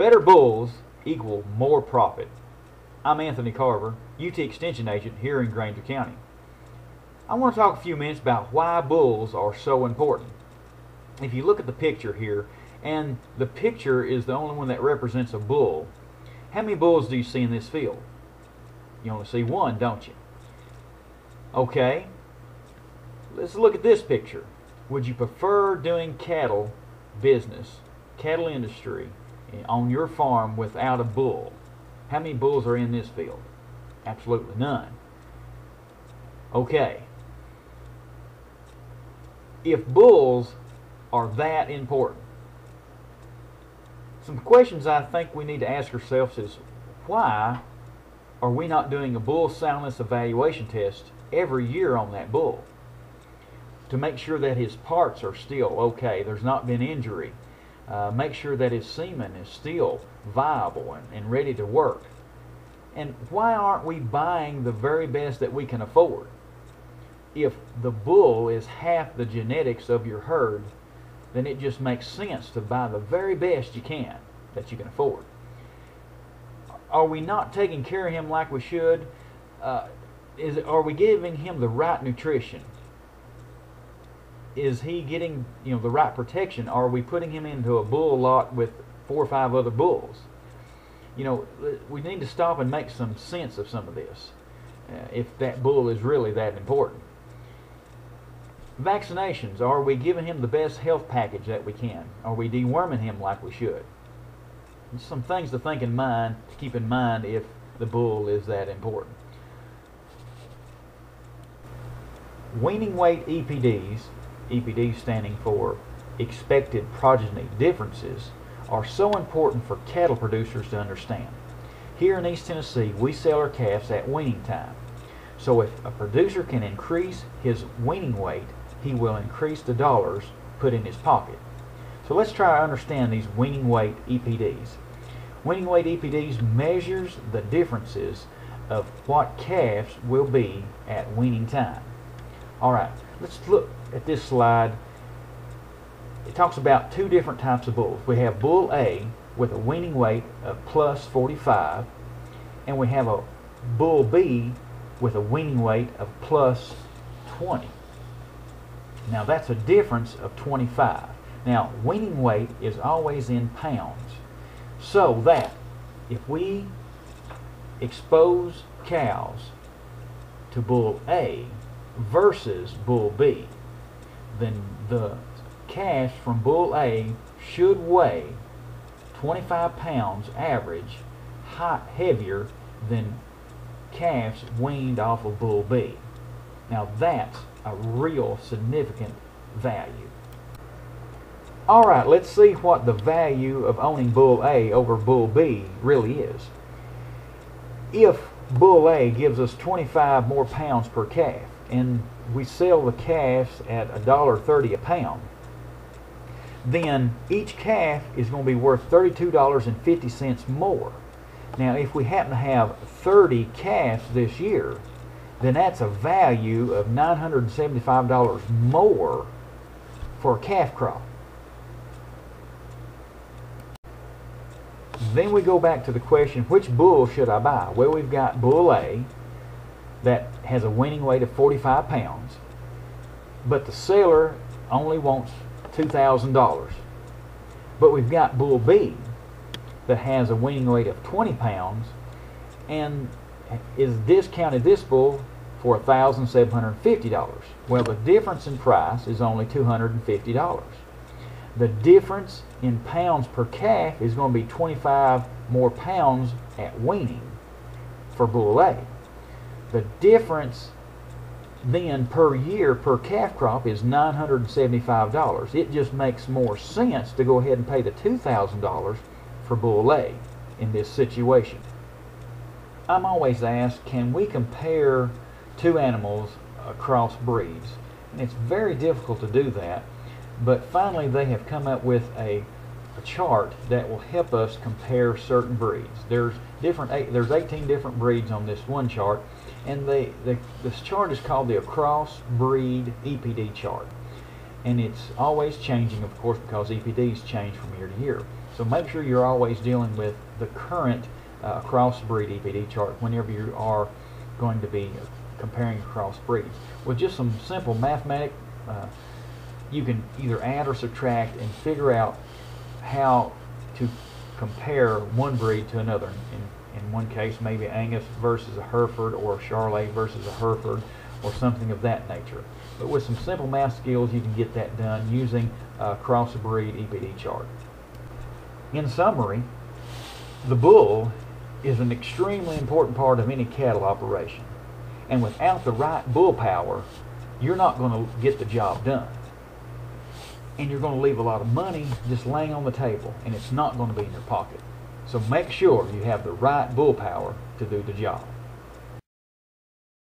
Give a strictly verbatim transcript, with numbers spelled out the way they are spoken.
Better bulls equal more profit. I'm Anthony Carver, U T Extension agent here in Granger County. I want to talk a few minutes about why bulls are so important. If you look at the picture here, and the picture is the only one that represents a bull, how many bulls do you see in this field? You only see one, don't you? Okay, let's look at this picture. Would you prefer doing cattle business, cattle industry, on your farm without a bull? How many bulls are in this field? Absolutely none. Okay, if bulls are that important, some questions I think we need to ask ourselves is, why are we not doing a bull soundness evaluation test every year on that bull to make sure that his parts are still okay, there's not been injury, uh, make sure that his semen is still viable and, and ready to work? And why aren't we buying the very best that we can afford? If the bull is half the genetics of your herd, then it just makes sense to buy the very best you can, that you can afford. Are we not taking care of him like we should? Uh, is, are we giving him the right nutrition? Is he getting you know the right protection? Are we putting him into a bull lot with four or five other bulls? You know, we need to stop and make some sense of some of this, uh, if that bull is really that important. Vaccinations, are we giving him the best health package that we can? Are we deworming him like we should? There's some things to think in mind, to keep in mind if the bull is that important. Weaning weight E P Ds, E P Ds standing for expected progeny differences, are so important for cattle producers to understand. Here in East Tennessee, we sell our calves at weaning time. So if a producer can increase his weaning weight, he will increase the dollars put in his pocket. So let's try to understand these weaning weight E P Ds. Weaning weight E P Ds measures the differences of what calves will be at weaning time. Alright, let's look at this slide. It talks about two different types of bulls. We have bull A with a weaning weight of plus forty-five, and we have a bull B with a weaning weight of plus twenty. Now that's a difference of twenty-five. Now weaning weight is always in pounds, so that if we expose cows to bull A versus bull B, then the calves from bull A should weigh twenty-five pounds average heavier than calves weaned off of bull B. Now that's a real significant value. Alright, let's see what the value of owning bull A over bull B really is. If bull A gives us twenty-five more pounds per calf, and we sell the calves at one dollar thirty a pound, then each calf is going to be worth thirty-two dollars and fifty cents more. Now if we happen to have thirty calves this year, then that's a value of nine hundred seventy-five dollars more for a calf crop. Then we go back to the question, which bull should I buy? Well, we've got bull A that has a weaning weight of forty-five pounds, but the seller only wants two thousand dollars. But we've got bull B that has a weaning weight of twenty pounds and is discounted this bull for one thousand seven hundred fifty dollars. Well, the difference in price is only two hundred fifty dollars. The difference in pounds per calf is going to be twenty-five more pounds at weaning for bull A. The difference then per year per calf crop is nine hundred seventy-five dollars. It just makes more sense to go ahead and pay the two thousand dollars for bull A in this situation. I'm always asked, can we compare two animals across breeds? And it's very difficult to do that, but finally they have come up with a, a chart that will help us compare certain breeds. There's different, there's eighteen different breeds on this one chart, and they, they, this chart is called the Across Breed E P D chart, and it's always changing, of course, because E P Ds change from year to year. So make sure you're always dealing with the current uh, crossbreed E P D chart whenever you are going to be comparing crossbreeds. With just some simple mathematics, uh, you can either add or subtract and figure out how to compare one breed to another. In, in one case, maybe Angus versus a Hereford, or a Charolais versus a Hereford, or something of that nature. But with some simple math skills, you can get that done using a crossbreed E P D chart. In summary, the bull is an extremely important part of any cattle operation. And without the right bull power, you're not going to get the job done. And you're going to leave a lot of money just laying on the table, and it's not going to be in your pocket. So make sure you have the right bull power to do the job.